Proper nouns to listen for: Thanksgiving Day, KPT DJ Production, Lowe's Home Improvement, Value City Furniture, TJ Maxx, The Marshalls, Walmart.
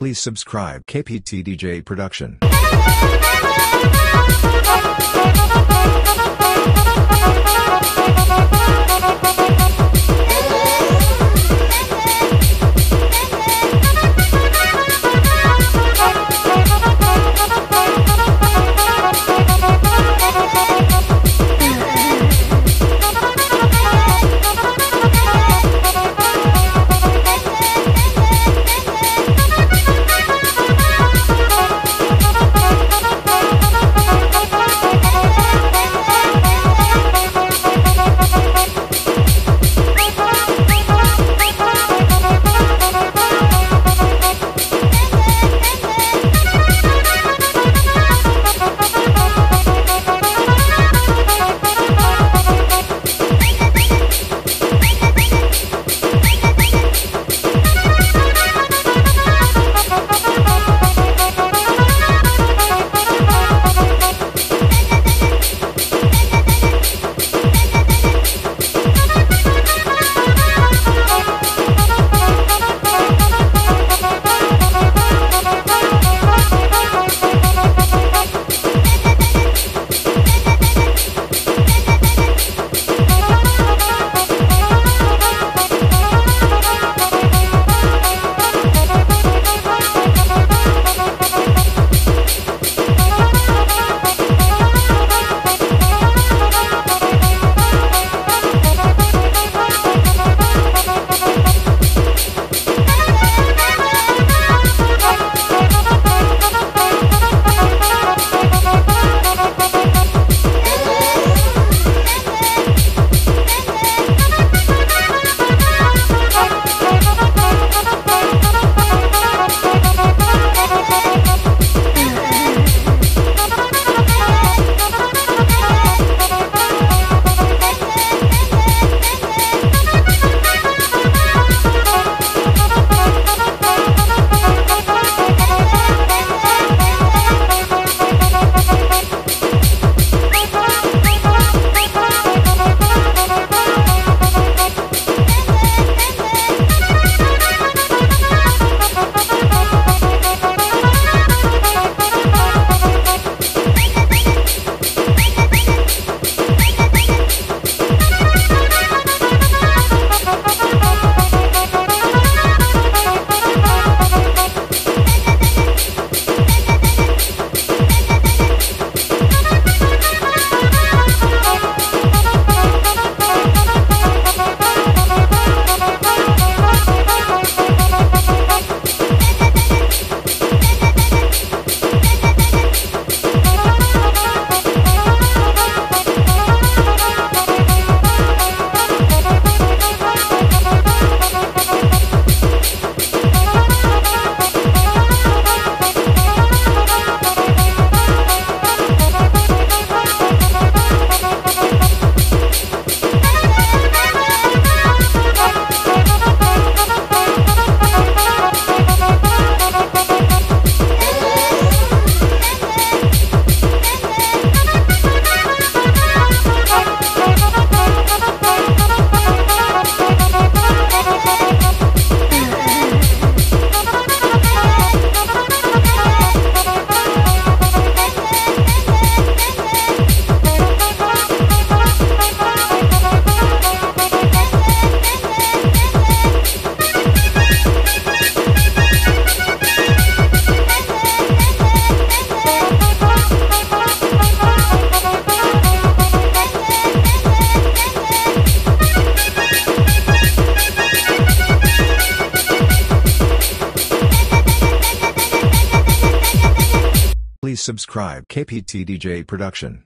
Please subscribe KPT DJ Production. Please subscribe KPT DJ Production.